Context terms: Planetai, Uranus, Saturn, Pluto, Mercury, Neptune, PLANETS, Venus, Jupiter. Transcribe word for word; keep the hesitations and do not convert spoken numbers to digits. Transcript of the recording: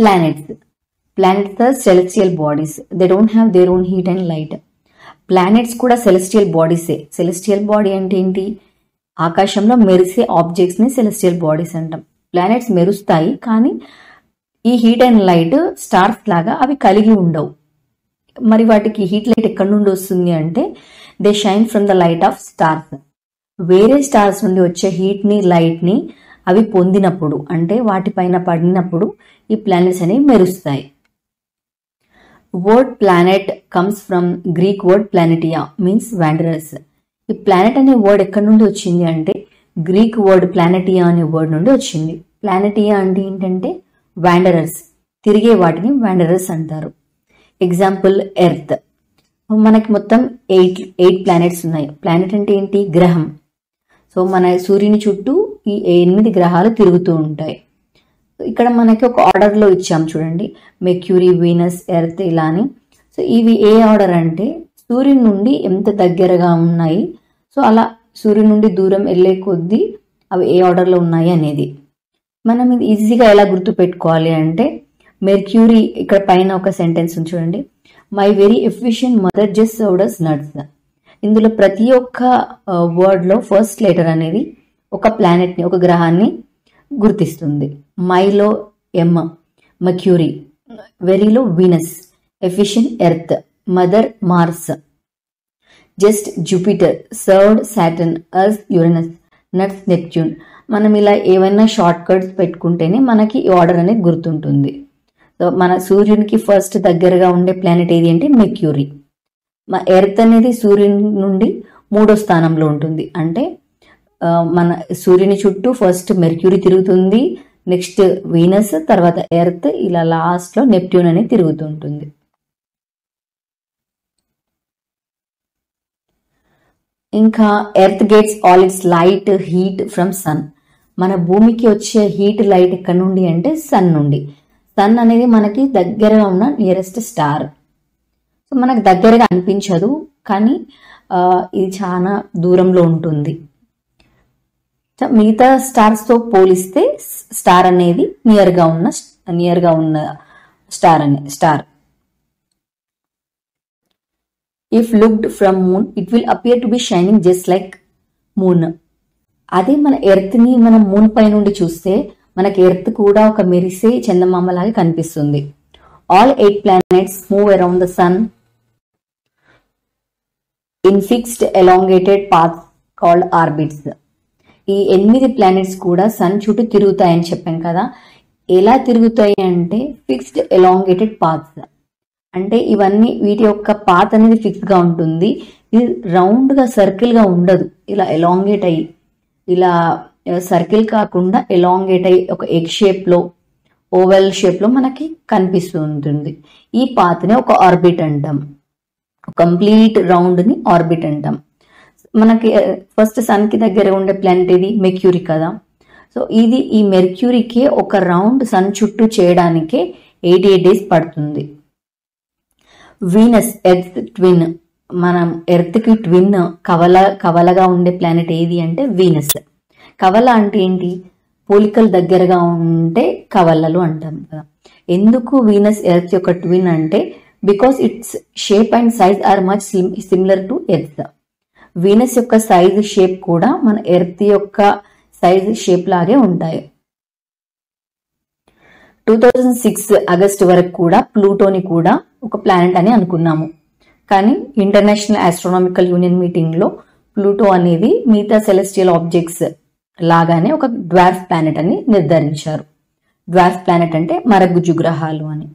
Planets. Planets are celestial bodies. They don't have their own heat and light. Planets కూడా celestial bodies. Celestial body అంటే ఏంటి? ఆకాశంలో మెరిసే objects ని celestial bodies అంటాం. ప్లానెట్స్ మెరుస్తాయి కానీ ఈ హీట్ అండ్ లైట్ స్టార్స్ లాగా అవి కలిగి ఉండవు. మరి వాటికి హీట్ లైట్ ఎక్కడి నుండి వస్తుంది అంటే they shine from the light of stars. వేరే స్టార్స్ నుండి వచ్చే హీట్ ని లైట్ ని అవి పొందినప్పుడు అంటే వాటిపైన పడినప్పుడు ఈ ప్లానెట్స్ అనేవి మెరుస్తాయి. Word planet comes from Greek word planetia means wanderers. The planet अने word एक्कड़ नुंडी वच्चिंदी अंटे Greek word planetia अने word नुंडी वच्चिंदी. Planetia अंटे एंटंटे wanderers. तिरिगे वाटिनि wanderers अंटारु. Example Earth. मनकि मोत्तं eight eight planets उन्नायि. Planet अंटे एंटी ग्रहम. So मन सूर्युनि चुट्टू ई eight ग्रहालु तिरुगुतू उंटायि. ఇక్కడ మనకి ఒక ఆర్డర్ లో ఇచ్చాం చూడండి, మెర్క్యూరీ, వీనస్, ఎర్త్ ఇలా అని. సో ఇవి ఏ ఆర్డర్ అంటే సూర్యుని నుండి ఎంత దగ్గరగా ఉన్నాయి, సో అలా సూర్యుని నుండి దూరం వెళ్ళే కొద్దీ అవి ఏ ఆర్డర్ లో ఉన్నాయి అనేది మనం ఇది ఈజీగా ఎలా గుర్తు పెట్టుకోవాలి అంటే మెర్క్యూరీ ఇక్కడ పైన ఒక సెంటెన్స్ ఉంది చూడండి, my very efficient mother just served us nuts. ఇందులో ప్రతి ఒక్క వర్డ్ లో ఫస్ట్ లెటర్ అనేది ఒక ప్లానెట్ ని ఒక గ్రహాన్ని గుర్తిస్తుంది. మైలో ఎమ్ మెర్క్యూరీ, వెరీలో Venus, efficient Earth, mother Mars, just Jupiter, served Saturn, అర్త్ యురేనస్, నట్స్ నెప్ట్యూన్. మనం ఇలా ఏవైనా షార్ట్ కట్స్ పెట్టుకుంటేనే మనకి ఈ ఆర్డర్ అనేది గుర్తుంటుంది. సో మన సూర్యునికి ఫస్ట్ దగ్గరగా ఉండే ప్లానెట్ ఏది అంటే మెర్క్యూరీ. మా ఎర్త్ అనేది సూర్యుని నుండి మూడో స్థానంలో ఉంటుంది. అంటే మన సూర్యుని చుట్టూ ఫస్ట్ మెర్క్యూరీ తిరుగుతుంది, నెక్స్ట్ వీనస్, తర్వాత ఎర్త్, ఇలా లాస్ట్ లో నెప్ట్యూన్ అనేది తిరుగుతూ ఉంటుంది. ఇంకా Earth gets all its light heat from sun. మన భూమికి వచ్చే హీట్ లైట్ ఎక్కడ నుండి అంటే సన్ నుండి. సన్ అనేది మనకి దగ్గరగా ఉన్న నియరెస్ట్ స్టార్. సో మనకు దగ్గరగా అనిపించదు కానీ ఇది చాలా దూరంలో ఉంటుంది. మిగతా స్టార్స్ తో పోలిస్తే స్టార్ అనేది నియర్ గా ఉన్న నియర్ గా ఉన్న స్టార్ అనే star. If looked from moon it will appear to be shining just like moon. అదే మన ఎర్త్ ని మనం మూన్ పై నుండి చూస్తే మనకి ఎర్త్ కూడా ఒక మెరిసే చందమామ లాగా కనిపిస్తుంది. All eight planets move around the sun in fixed elongated path called orbits. ఈ ఎనిమిది ప్లానెట్స్ కూడా సన్ చుట్టూ తిరుగుతాయని చెప్పాం కదా, ఎలా తిరుగుతాయి అంటే ఫిక్స్డ్ ఎలాంగేటెడ్ పాత్స్. అంటే ఇవన్నీ వీటి యొక్క పాత్ అనేది ఫిక్స్ గా ఉంటుంది. ఇది రౌండ్ గా సర్కిల్ గా ఉండదు, ఇలా ఎలాంగేట్ అయ్యి ఇలా సర్కిల్ కాకుండా ఎలాంగేట్ అయ్యి ఒక ఎగ్ షేప్ లో ఓవెల్ షేప్ లో మనకి కనిపిస్తూ ఉంటుంది. ఈ పాత్ ని ఒక ఆర్బిట్ అంటాం. కంప్లీట్ రౌండ్ ని ఆర్బిట్ అంటాం. మనకి ఫస్ట్ సన్ కి దగ్గర ఉండే ప్లానెట్ ఇది మెర్క్యూరీ కదా. సో ఇది ఈ మెర్క్యూరీకే ఒక రౌండ్ సన్ చుట్టూ చేయడానికే ఎయిటీ ఎయిట్ డేస్ పడుతుంది. Venus Earth twin. మనం ఎర్త్ కి ట్విన్ కవల కవలగా ఉండే ప్లానెట్ ఏది అంటే వీనస్. కవల అంటే ఏంటి? పోలికలు దగ్గరగా ఉంటే కవలలు అంటాం కదా. ఎందుకు వీనస్ ఎర్త్ యొక్క ట్విన్ అంటే because its shape and size are much similar to Earth. Venus యొక్క సైజ్ షేప్ కూడా మన ఎర్త్ యొక్క సైజ్ షేప్ లాగే ఉంటాయి. టూ థౌజండ్ సిక్స్ ఆగస్ట్ వరకు కూడా ప్లూటోని కూడా ఒక ప్లానెట్ అని అనుకున్నాము, కానీ ఇంటర్నేషనల్ ఆస్ట్రానామికల్ యూనియన్ మీటింగ్ లో ప్లూటో అనేది మిగతా సెలెస్టియల్ ఆబ్జెక్ట్స్ లాగానే ఒక డ్వార్ఫ్ ప్లానెట్ అని నిర్ధారించారు. డ్వార్ఫ్ ప్లానెట్ అంటే మరగుజ్జు గ్రహాలు అని.